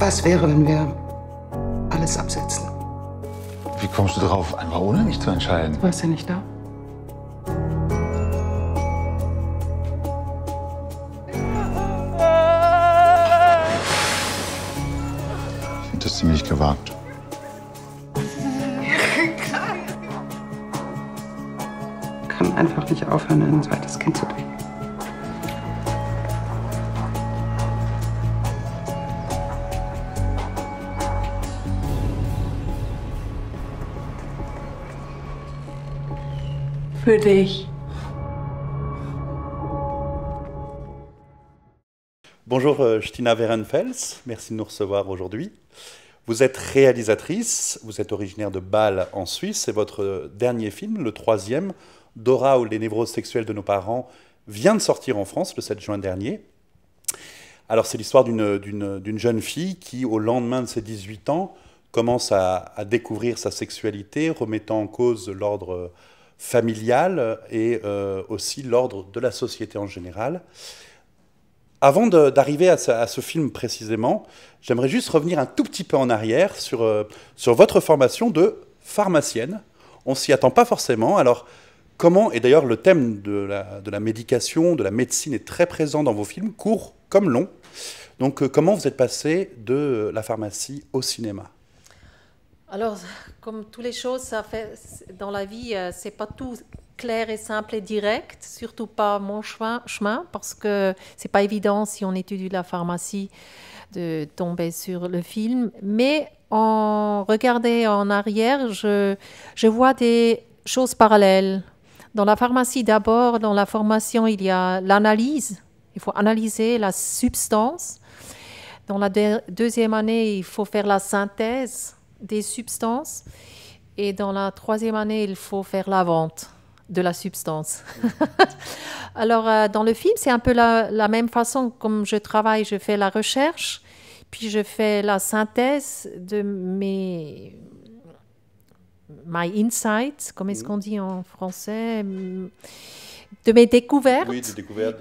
Was wäre, wenn wir alles absetzen? Wie kommst du drauf, einfach ohne mich zu entscheiden? Du warst ja nicht da. Ich finde das ziemlich gewagt. Ich kann einfach nicht aufhören, ein zweites Kind zu denken. Für dich. Bonjour Stina Werenfels, merci de nous recevoir aujourd'hui. Vous êtes réalisatrice, vous êtes originaire de Bâle en Suisse et votre dernier film, le troisième, Dora ou les névroses sexuelles de nos parents, vient de sortir en France le 7 juin dernier. Alors c'est l'histoire d'une jeune fille qui, au lendemain de ses 18 ans, commence à découvrir sa sexualité, remettant en cause l'ordre familiale et aussi l'ordre de la société en général. Avant d'arriver à ce film précisément, j'aimerais juste revenir un tout petit peu en arrière sur votre formation de pharmacienne. On ne s'y attend pas forcément. Alors comment, et d'ailleurs le thème de la médication, de la médecine est très présent dans vos films, court comme long. Donc comment vous êtes passée de la pharmacie au cinéma ? Alors, comme toutes les choses ça fait, dans la vie, c'est pas tout clair et simple et direct, surtout pas mon chemin, parce que c'est pas évident si on étudie la pharmacie de tomber sur le film. Mais en regardant en arrière, je vois des choses parallèles. Dans la pharmacie d'abord, dans la formation, il y a l'analyse. Il faut analyser la substance. Dans la deuxième année, il faut faire la synthèse des substances, et dans la troisième année, il faut faire la vente de la substance. Alors, dans le film, c'est un peu la même façon. Comme je travaille, je fais la recherche, puis je fais la synthèse de my insights, comme est-ce qu'on dit en français, de mes découvertes, oui,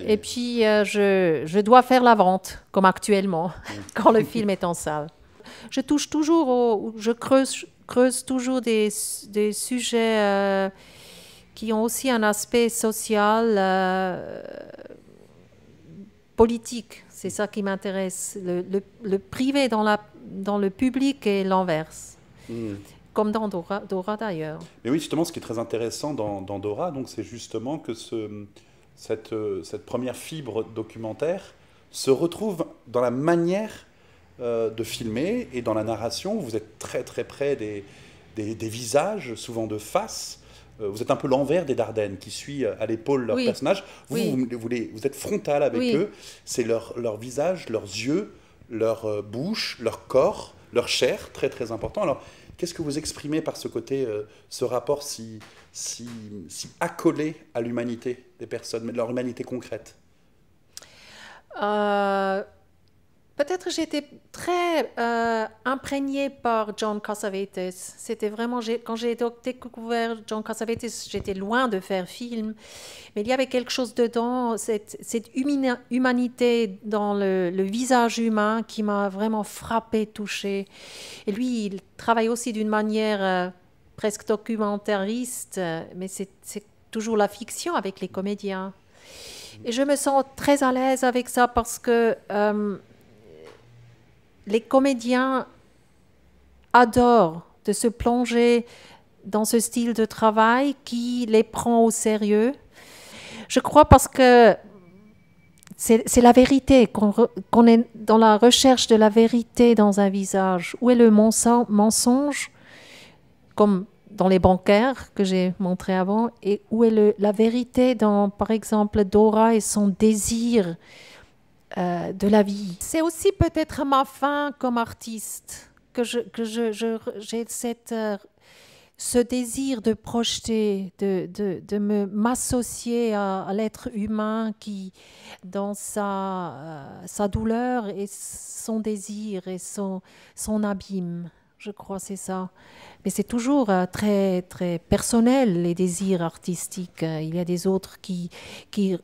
et puis je dois faire la vente, comme actuellement, quand le film est en salle. Je touche toujours, je creuse toujours des sujets qui ont aussi un aspect social, politique. C'est ça qui m'intéresse. Le privé dans le public et l'inverse. Mmh. Comme dans Dora d'ailleurs. Mais oui, justement, ce qui est très intéressant dans Dora, c'est justement que cette première fibre documentaire se retrouve dans la manière de filmer, et dans la narration, vous êtes très très près des visages, souvent de face. Vous êtes un peu l'envers des Dardennes, qui suit à l'épaule leur personnage. Vous êtes frontal avec eux. C'est leur visage, leurs yeux, leur bouche, leur corps, leur chair, très très important. Alors, qu'est-ce que vous exprimez par ce côté, ce rapport si accolé à l'humanité des personnes, mais de leur humanité concrète? Peut-être j'étais très imprégnée par John Cassavetes. C'était vraiment, quand j'ai découvert John Cassavetes, j'étais loin de faire film. Mais il y avait quelque chose dedans, cette humanité dans le visage humain qui m'a vraiment frappée, touchée. Et lui, il travaille aussi d'une manière presque documentariste, mais c'est toujours la fiction avec les comédiens. Et je me sens très à l'aise avec ça parce que les comédiens adorent de se plonger dans ce style de travail qui les prend au sérieux. Je crois parce que c'est la vérité, qu'on est dans la recherche de la vérité dans un visage. Où est le mensonge, comme dans les bancaires que j'ai montré avant, et où est la vérité dans, par exemple, Dora et son désir de la vie. C'est aussi peut-être ma fin comme artiste, que j'ai ce désir de projeter, de m'associer à l'être humain qui, dans sa douleur et son désir et son abîme, je crois c'est ça. Mais c'est toujours très, très personnel, les désirs artistiques. Il y a des autres qui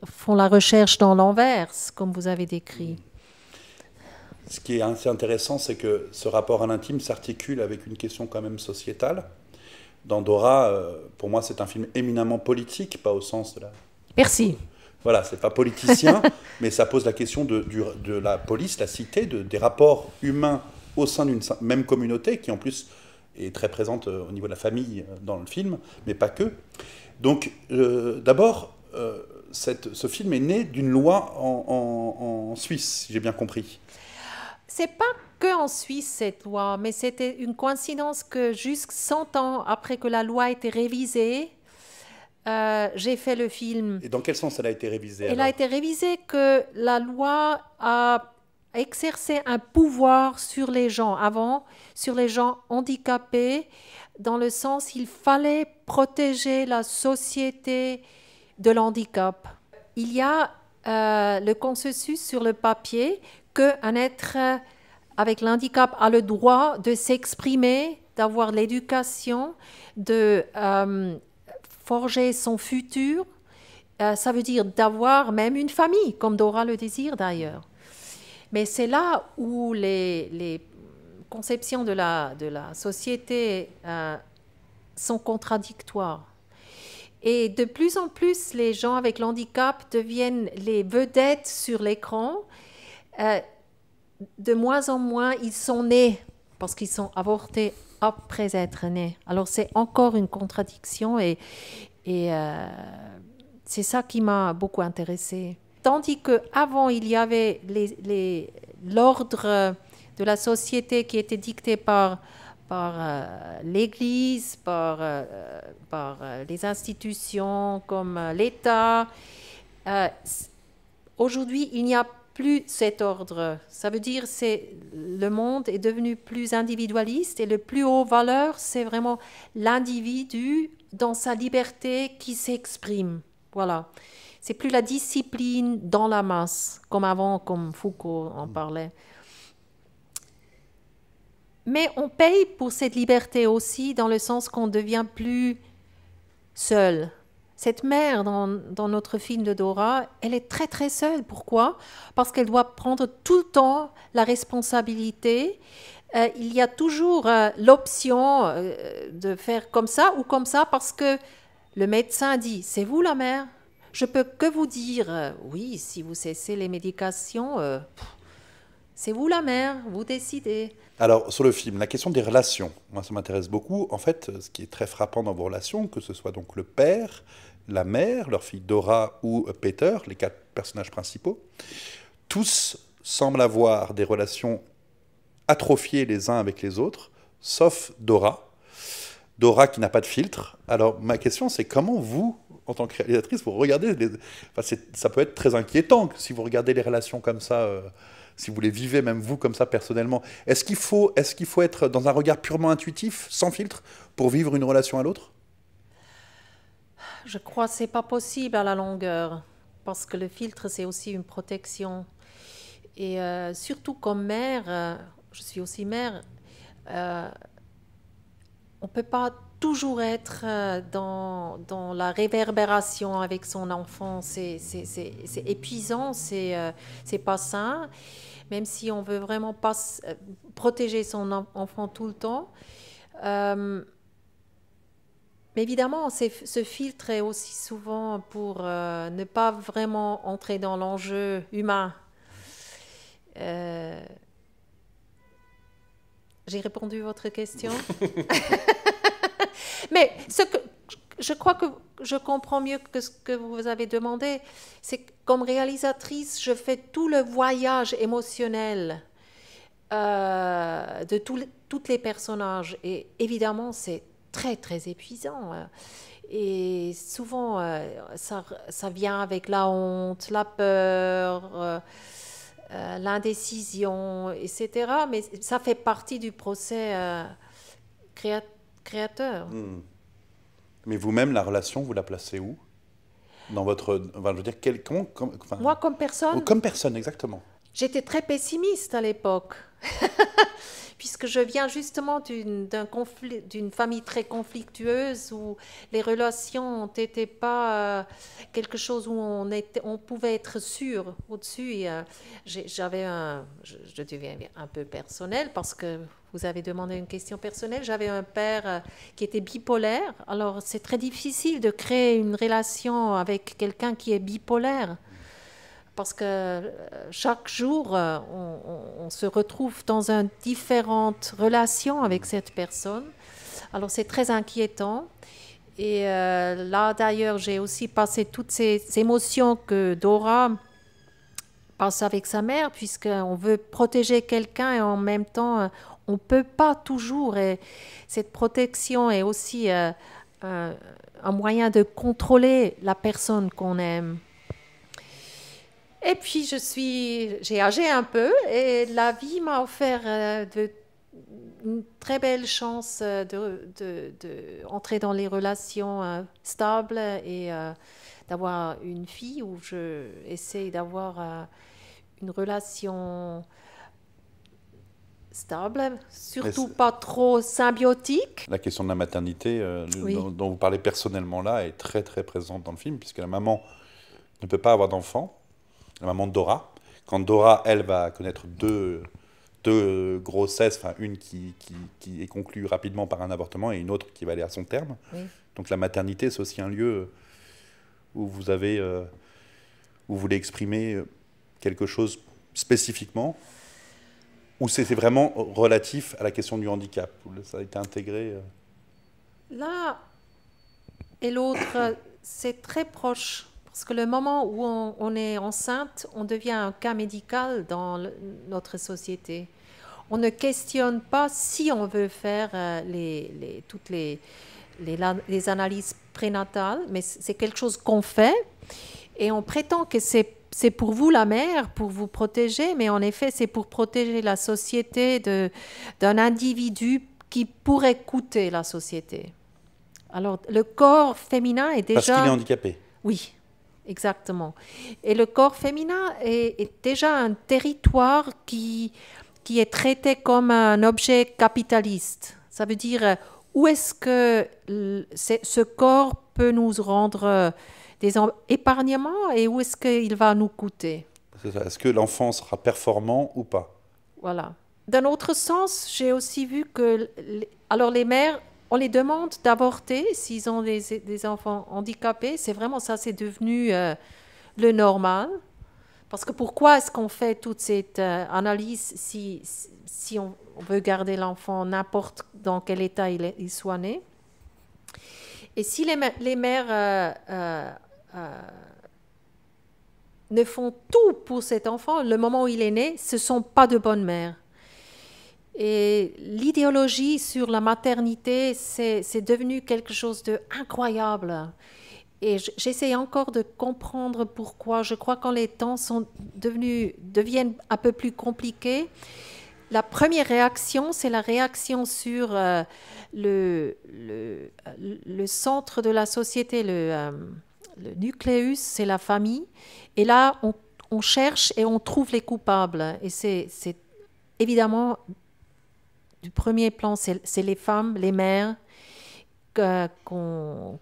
font la recherche dans l'inverse, comme vous avez décrit. ce qui est assez intéressant, c'est que ce rapport à l'intime s'articule avec une question quand même sociétale. Dans Dora, pour moi, c'est un film éminemment politique, pas au sens de la... Merci. Voilà, c'est pas politicien, mais ça pose la question de la police, la cité, des rapports humains au sein d'une même communauté, qui en plus est très présente au niveau de la famille dans le film, mais pas que. Donc, d'abord, ce film est né d'une loi en Suisse, si j'ai bien compris. C'est pas qu'en Suisse, cette loi, mais c'était une coïncidence que jusqu'à 100 ans après que la loi a été révisée, j'ai fait le film. Et dans quel sens elle a été révisée? Elle a été révisée que la loi a exercé un pouvoir sur les gens avant, sur les gens handicapés, dans le sens qu'il fallait protéger la société de l'handicap. Il y a le consensus sur le papier qu'un être avec l'handicap a le droit de s'exprimer, d'avoir l'éducation, de forger son futur. Ça veut dire d'avoir même une famille, comme Dora le désire d'ailleurs. Mais c'est là où les conceptions de la société sont contradictoires. Et de plus en plus, les gens avec l'handicap deviennent les vedettes sur l'écran. De moins en moins, ils sont nés, parce qu'ils sont avortés après être nés. Alors c'est encore une contradiction et c'est ça qui m'a beaucoup intéressée. Tandis qu'avant, il y avait l'ordre de la société qui était dicté par l'Église, par les institutions comme l'État. Aujourd'hui, il n'y a plus cet ordre. Ça veut dire que le monde est devenu plus individualiste et le plus haut valeur, c'est vraiment l'individu dans sa liberté qui s'exprime. Voilà. C'est plus la discipline dans la masse, comme avant, comme Foucault en parlait. Mais on paye pour cette liberté aussi, dans le sens qu'on devient plus seul. Cette mère, dans notre film de Dora, elle est très très seule. Pourquoi? Parce qu'elle doit prendre tout le temps la responsabilité. Il y a toujours l'option de faire comme ça ou comme ça, parce que le médecin dit « C'est vous la mère ? Je peux que vous dire, oui, si vous cessez les médications, c'est vous la mère, vous décidez. » Alors, sur le film, la question des relations, moi ça m'intéresse beaucoup. En fait, ce qui est très frappant dans vos relations, que ce soit donc le père, la mère, leur fille Dora ou Peter, les quatre personnages principaux, tous semblent avoir des relations atrophiées les uns avec les autres, sauf Dora. Dora qui n'a pas de filtre. Alors, ma question, c'est comment vous, en tant que réalisatrice, vous regardez... Enfin, ça peut être très inquiétant si vous regardez les relations comme ça, si vous les vivez même vous comme ça personnellement. Est-ce qu'il faut, être dans un regard purement intuitif, sans filtre, pour vivre une relation à l'autre? Je crois que ce n'est pas possible à la longueur, parce que le filtre, c'est aussi une protection. Et surtout comme mère, je suis aussi mère, on ne peut pas toujours être dans la réverbération avec son enfant. C'est épuisant, c'est pas sain. Même si on veut vraiment pas protéger son enfant tout le temps. Mais évidemment, ce filtre est aussi souvent pour ne pas vraiment entrer dans l'enjeu humain. J'ai répondu à votre question. Mais ce que je crois que je comprends mieux que ce que vous avez demandé, c'est que comme réalisatrice, je fais tout le voyage émotionnel de toutes les personnages. Et évidemment, c'est très, très épuisant. Et souvent, ça vient avec la honte, la peur... l'indécision, etc. Mais ça fait partie du procès créateur. Mmh. Mais vous-même, la relation, vous la placez où? Dans votre... Enfin, je veux dire, quelconque... Enfin, moi, comme personne? Comme personne, exactement. J'étais très pessimiste à l'époque, puisque je viens justement d'une famille très conflictueuse où les relations n'étaient pas quelque chose où on pouvait être sûr au-dessus. Je deviens un peu personnelle parce que vous avez demandé une question personnelle. J'avais un père qui était bipolaire, alors c'est très difficile de créer une relation avec quelqu'un qui est bipolaire. Parce que chaque jour, on se retrouve dans une différente relation avec cette personne. Alors, c'est très inquiétant. Et là, d'ailleurs, j'ai aussi passé toutes ces émotions que Dora passe avec sa mère, puisqu'on veut protéger quelqu'un et en même temps, on ne peut pas toujours. Et cette protection est aussi un moyen de contrôler la personne qu'on aime. Et puis, j'ai âgé un peu et la vie m'a offert une très belle chance d'entrer dans les relations stables et d'avoir une fille où j'essaie d'avoir une relation stable, surtout pas trop symbiotique. La question de la maternité oui, dont vous parlez personnellement là est très très présente dans le film, puisque la maman ne peut pas avoir d'enfant. La maman de Dora, quand Dora, elle, va connaître deux grossesses, enfin une qui est conclue rapidement par un avortement et une autre qui va aller à son terme. Oui. Donc la maternité, c'est aussi un lieu où vous avez, où vous voulez exprimer quelque chose spécifiquement, où c'était vraiment relatif à la question du handicap, où ça a été intégré. L'un et l'autre, c'est très proche. Parce que le moment où on est enceinte, on devient un cas médical dans notre société. On ne questionne pas si on veut faire toutes les analyses prénatales, mais c'est quelque chose qu'on fait et on prétend que c'est pour vous la mère, pour vous protéger, mais en effet c'est pour protéger la société d'un individu qui pourrait coûter la société. Alors le corps féminin est déjà... Parce qu'il est handicapé. Oui. Exactement. Et le corps féminin est déjà un territoire qui est traité comme un objet capitaliste. Ça veut dire où est-ce que ce corps peut nous rendre des épargnements et où est-ce qu'il va nous coûter. Est-ce que l'enfant sera performant ou pas? Voilà. D'un autre sens, j'ai aussi vu que les mères... On les demande d'avorter s'ils ont des enfants handicapés. C'est vraiment ça, c'est devenu le normal. Parce que pourquoi est-ce qu'on fait toute cette analyse si on veut garder l'enfant n'importe dans quel état il soit né? Et si les mères ne font tout pour cet enfant, le moment où il est né, ce ne sont pas de bonnes mères. Et l'idéologie sur la maternité, c'est devenu quelque chose d'incroyable. Et j'essaie encore de comprendre pourquoi. Je crois que quand les temps deviennent un peu plus compliqués, la première réaction, c'est la réaction sur le centre de la société, le nucléus, c'est la famille. Et là, on cherche et on trouve les coupables. Et c'est évidemment... Du premier plan, c'est les femmes, les mères, qu'on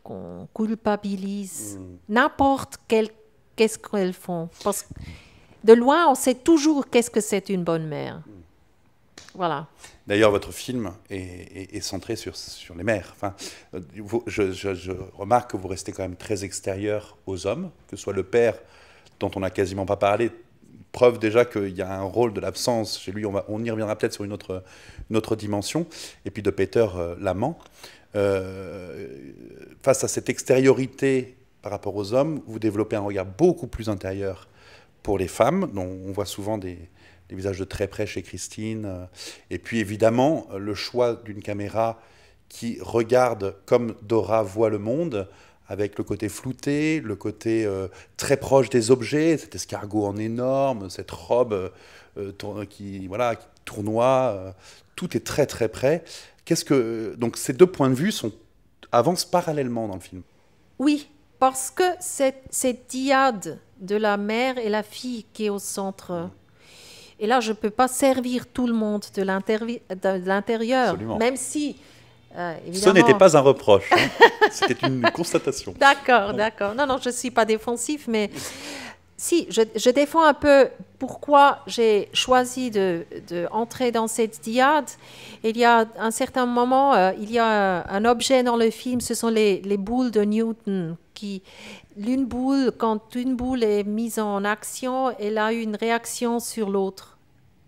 culpabilise. N'importe qu'est-ce qu'elles font. Parce que de loin, on sait toujours qu'est-ce que c'est une bonne mère. Voilà. D'ailleurs, votre film est centré sur les mères. Enfin, je remarque que vous restez quand même très extérieur aux hommes, que ce soit le père, dont on n'a quasiment pas parlé. Preuve déjà qu'il y a un rôle de l'absence chez lui, on y reviendra peut-être sur une autre dimension, et puis de Peter, l'amant. Face à cette extériorité par rapport aux hommes, vous développez un regard beaucoup plus intérieur pour les femmes, dont on voit souvent des visages de très près chez Christine, et puis évidemment le choix d'une caméra qui regarde comme Dora voit le monde, avec le côté flouté, le côté très proche des objets, cet escargot en énorme, cette robe qui tournoie, tout est très très près. Donc ces deux points de vue avancent parallèlement dans le film. Oui, parce que c'est cette dyade de la mère et la fille qui est au centre. Et là, je ne peux pas servir tout le monde de l'intérieur, même si... ce n'était pas un reproche, hein. C'était une constatation. D'accord, d'accord. Non, non, je ne suis pas défensif, mais si, je défends un peu pourquoi j'ai choisi d'entrer dans cette dyade. Il y a un certain moment, il y a un objet dans le film, ce sont les boules de Newton. Quand une boule est mise en action, elle a une réaction sur l'autre.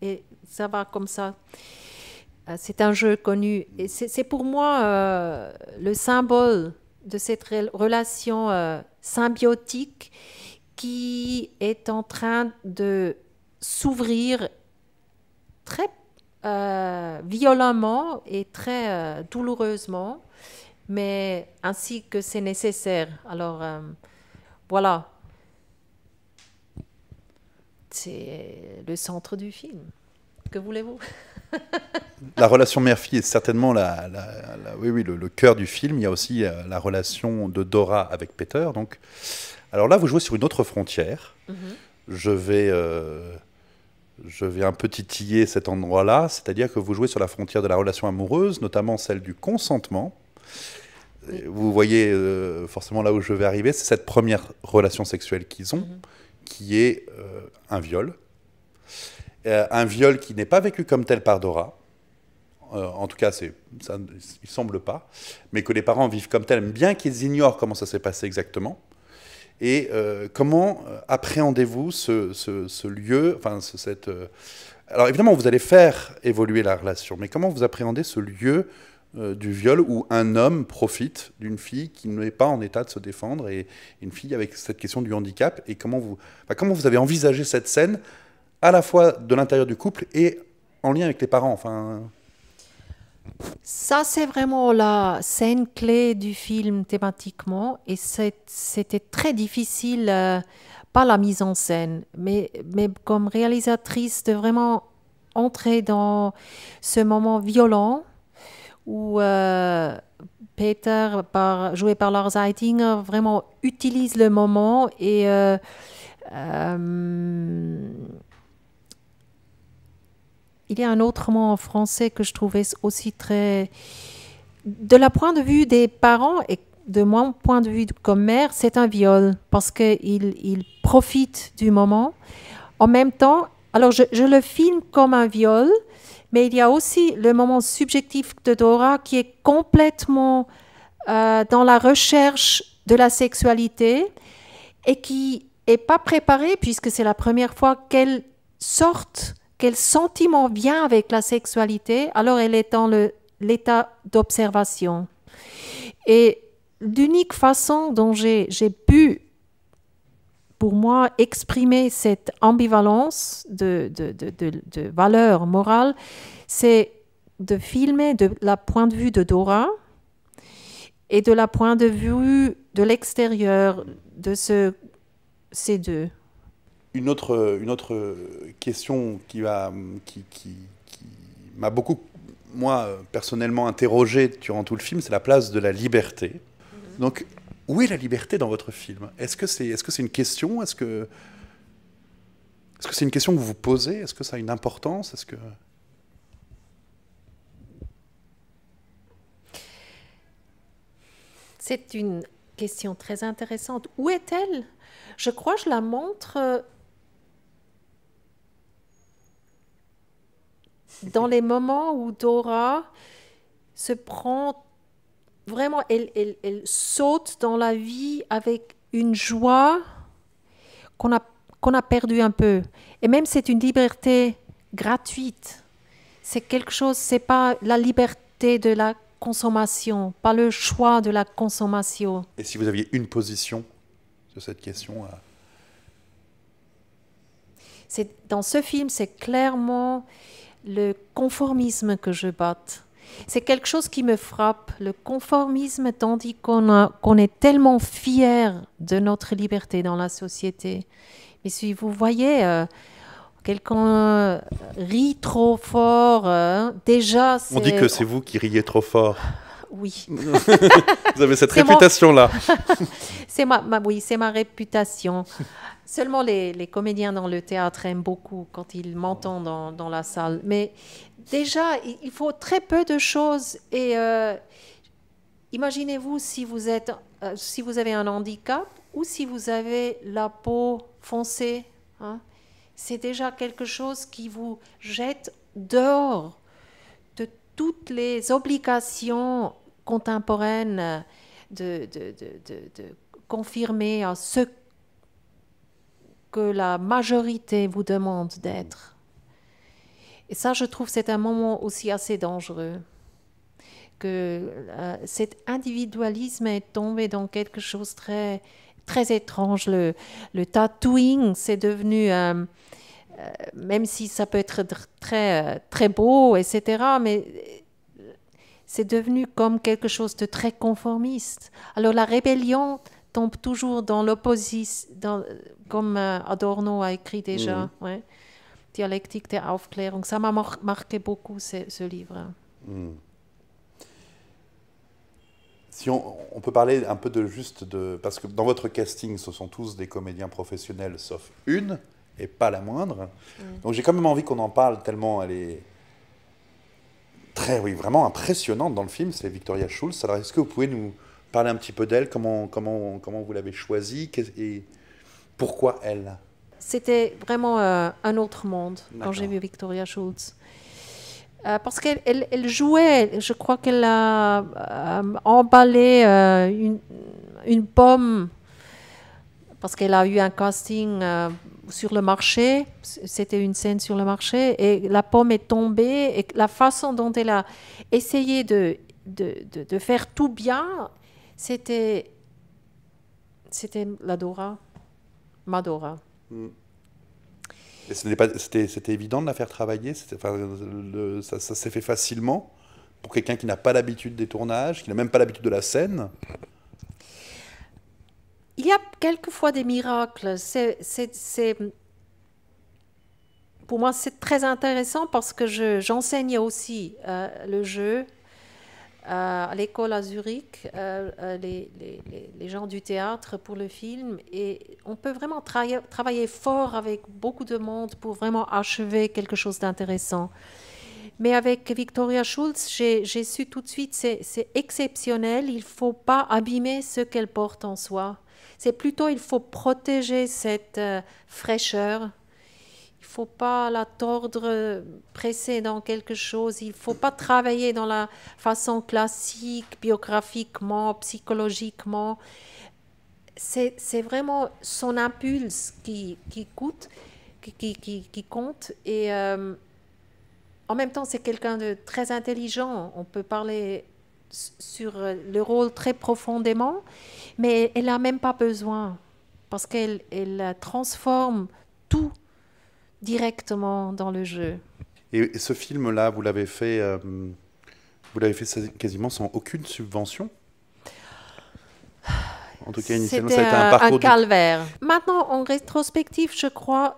Et ça va comme ça. C'est un jeu connu. Et c'est pour moi le symbole de cette relation symbiotique qui est en train de s'ouvrir très violemment et très douloureusement, mais ainsi que c'est nécessaire. Alors, voilà. C'est le centre du film. Que voulez-vous ? La relation mère-fille est certainement le cœur du film. Il y a aussi la relation de Dora avec Peter. Donc. Alors là, vous jouez sur une autre frontière. Mm-hmm. Je vais un peu titiller cet endroit-là. C'est-à-dire que vous jouez sur la frontière de la relation amoureuse, notamment celle du consentement. Et vous voyez forcément là où je vais arriver, c'est cette première relation sexuelle qu'ils ont, mm-hmm. qui est un viol. Un viol qui n'est pas vécu comme tel par Dora, en tout cas, ça, il semble pas, mais que les parents vivent comme tel, bien qu'ils ignorent comment ça s'est passé exactement. Et comment appréhendez-vous ce lieu, enfin, alors évidemment, vous allez faire évoluer la relation, mais comment vous appréhendez ce lieu du viol où un homme profite d'une fille qui n'est pas en état de se défendre, et une fille avec cette question du handicap, et comment vous avez envisagé cette scène à la fois de l'intérieur du couple et en lien avec les parents. Enfin... Ça, c'est vraiment la scène clé du film thématiquement. Et c'était très difficile, pas la mise en scène, mais comme réalisatrice, de vraiment entrer dans ce moment violent où Peter, joué par Lars Eidinger, vraiment utilise le moment et... il y a un autre mot en français que je trouvais aussi très... De la point de vue des parents et de mon point de vue comme mère, c'est un viol parce qu'il profite du moment. En même temps, alors je le filme comme un viol, mais il y a aussi le moment subjectif de Dora qui est complètement dans la recherche de la sexualité et qui n'est pas préparée puisque c'est la première fois qu'elle sorte... Quel sentiment vient avec la sexualité, alors elle est dans l'état d'observation. Et l'unique façon dont j'ai pu, pour moi, exprimer cette ambivalence de valeur morale, c'est de filmer de la point de vue de Dora et de la point de vue de l'extérieur de ces deux. Une autre question qui m'a beaucoup, moi, personnellement interrogé durant tout le film, c'est la place de la liberté. Mmh. Donc, où est la liberté dans votre film? Est-ce que c'est une question? Est-ce que c'est une question que vous vous posez? Est-ce que ça a une importance? C'est une question très intéressante. Où est-elle? Je crois que je la montre... dans les moments où Dora se prend vraiment, elle saute dans la vie avec une joie qu'on a perdue un peu. Et même c'est une liberté gratuite. C'est quelque chose, c'est pas la liberté de la consommation, pas le choix de la consommation. Et si vous aviez une position sur cette question dans ce film, c'est clairement... le conformisme que je batte, c'est quelque chose qui me frappe. Le conformisme, tandis qu'on est tellement fiers de notre liberté dans la société. Mais si vous voyez quelqu'un rit trop fort, déjà c'est... On dit que c'est vous qui riez trop fort. Oui. Vous avez cette réputation-là. C'est ma réputation. Seulement, les comédiens dans le théâtre aiment beaucoup quand ils m'entendent dans la salle. Mais déjà, il faut très peu de choses. Et imaginez-vous si vous avez un handicap ou si vous avez la peau foncée. Hein, c'est déjà quelque chose qui vous jette dehors de toutes les obligations contemporaines de confirmer à ce que la majorité vous demande d'être. Et ça, je trouve, c'est un moment aussi assez dangereux, que cet individualisme est tombé dans quelque chose de très, très étrange. Le tattooing, c'est devenu... même si ça peut être très, très beau, etc., mais c'est devenu comme quelque chose de très conformiste. Alors la rébellion tombe toujours dans l'opposition, comme Adorno a écrit déjà, mmh. Ouais. Dialectique de l'Aufklärung. Ça m'a marqué beaucoup, ce livre. Mmh. Si on peut parler un peu de juste de... Parce que dans votre casting, ce sont tous des comédiens professionnels, sauf une... et pas la moindre. Mmh. Donc j'ai quand même envie qu'on en parle tellement elle est très, oui, vraiment impressionnante dans le film, c'est Victoria Schulz. Alors est-ce que vous pouvez nous parler un petit peu d'elle, comment vous l'avez choisie et pourquoi elle? C'était vraiment un autre monde quand j'ai vu Victoria Schulz. Parce qu'elle jouait, je crois qu'elle a emballé une pomme, parce qu'elle a eu un casting sur le marché, c'était une scène sur le marché, et la pomme est tombée, et la façon dont elle a essayé de faire tout bien, c'était la Dora, ma Dora. Mm. C'était évident de la faire travailler, enfin, ça s'est fait facilement, pour quelqu'un qui n'a pas l'habitude des tournages, qui n'a même pas l'habitude de la scène. Il y a quelquefois des miracles. Pour moi, c'est très intéressant parce que j'enseignais aussi le jeu à l'école à Zurich, les gens du théâtre pour le film. Et on peut vraiment travailler fort avec beaucoup de monde pour vraiment achever quelque chose d'intéressant. Mais avec Victoria Schulz, j'ai su tout de suite, c'est exceptionnel, il ne faut pas abîmer ce qu'elle porte en soi. C'est plutôt, il faut protéger cette fraîcheur. Il ne faut pas la tordre, presser dans quelque chose. Il ne faut pas travailler dans la façon classique, biographiquement, psychologiquement. C'est vraiment son impulse qui compte. Et en même temps, c'est quelqu'un de très intelligent. On peut parler... sur le rôle très profondément, mais elle n'a même pas besoin, parce qu'elle transforme tout directement dans le jeu. Et ce film-là, vous l'avez fait quasiment sans aucune subvention? En tout cas, initialement, ça a été un parcours... un calvaire. Maintenant, en rétrospective, je crois,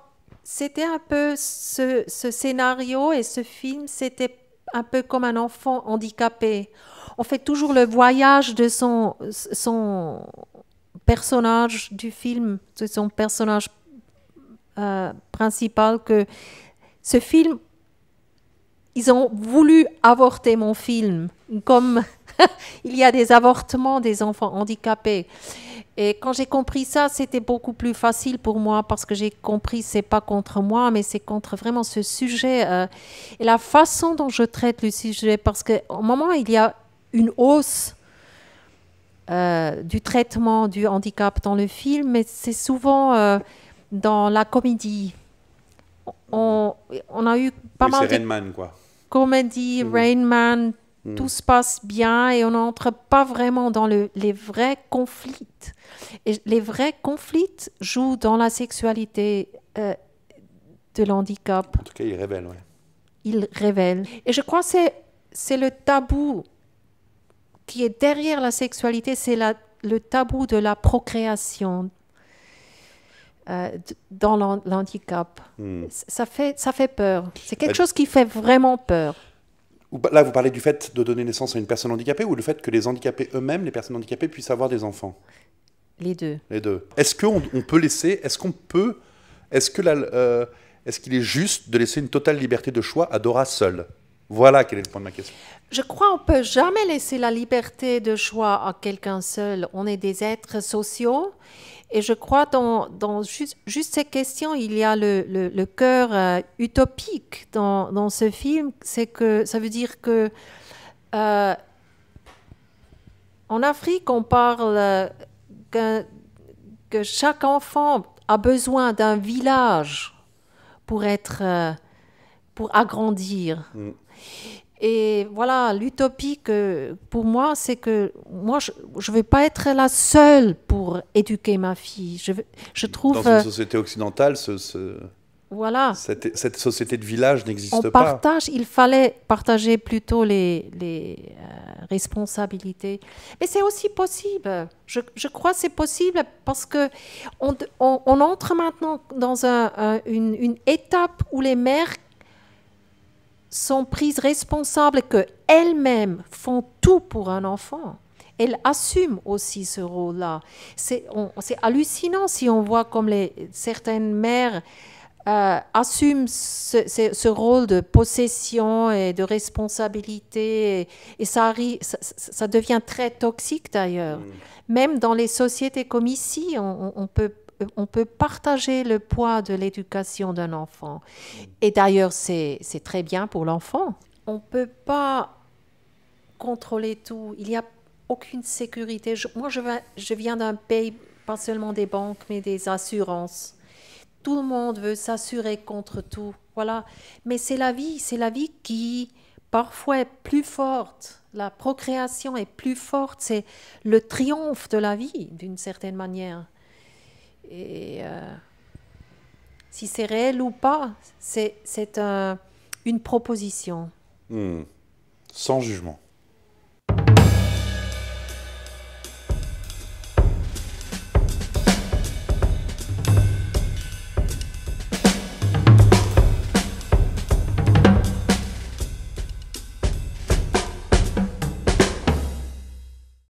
c'était un peu ce scénario et ce film, c'était un peu comme un enfant handicapé. On fait toujours le voyage de son personnage du film, de son personnage principal, que ce film, ils ont voulu avorter mon film, comme il y a des avortements des enfants handicapés. Et quand j'ai compris ça, c'était beaucoup plus facile pour moi, parce que j'ai compris que ce n'est pas contre moi, mais c'est contre vraiment ce sujet et la façon dont je traite le sujet, parce qu'au moment où il y a une hausse du traitement du handicap dans le film, mais c'est souvent dans la comédie. On a eu pas mal de Rainman, quoi. Comédie, mmh. Rainman, mmh. Tout se passe bien et on n'entre pas vraiment dans les vrais conflits. Et les vrais conflits jouent dans la sexualité de l'handicap. En tout cas, ils révèlent, oui. Ils révèlent. Et je crois que c'est le tabou qui est derrière la sexualité, c'est le tabou de la procréation dans l'handicap. Hmm. Ça fait peur. C'est quelque chose qui fait vraiment peur. Là, vous parlez du fait de donner naissance à une personne handicapée ou le fait que les handicapés eux-mêmes, les personnes handicapées, puissent avoir des enfants? Les deux. Les deux. Est-ce qu'on peut laisser, est-ce qu'il est juste de laisser une totale liberté de choix à Dora seule? Voilà quel est le point de ma question. Je crois qu'on ne peut jamais laisser la liberté de choix à quelqu'un seul. On est des êtres sociaux. Et je crois dans juste cette question, il y a le cœur utopique dans ce film. C'est que ça veut dire que en Afrique, on parle que chaque enfant a besoin d'un village pour être, pour agrandir. Mm. Et voilà, l'utopie pour moi, c'est que moi, je ne vais pas être la seule pour éduquer ma fille. Je trouve, dans une société occidentale, voilà. cette société de village n'existe pas. Il fallait partager plutôt les responsabilités. Mais c'est aussi possible. Je crois que c'est possible parce qu'on entre maintenant dans une étape où les mères sont prises responsables, qu'elles-mêmes font tout pour un enfant. Elles assument aussi ce rôle-là. C'est hallucinant si on voit comme certaines mères assument ce rôle de possession et de responsabilité. Et ça devient très toxique d'ailleurs. Mmh. Même dans les sociétés comme ici, on peut partager le poids de l'éducation d'un enfant. Et d'ailleurs, c'est très bien pour l'enfant. On ne peut pas contrôler tout. Il n'y a aucune sécurité. Moi, je viens d'un pays, pas seulement des banques, mais des assurances. Tout le monde veut s'assurer contre tout. Voilà. Mais c'est la vie qui, parfois, est plus forte. La procréation est plus forte. C'est le triomphe de la vie, d'une certaine manière. Et si c'est réel ou pas, c'est une proposition. Mmh. Sans jugement.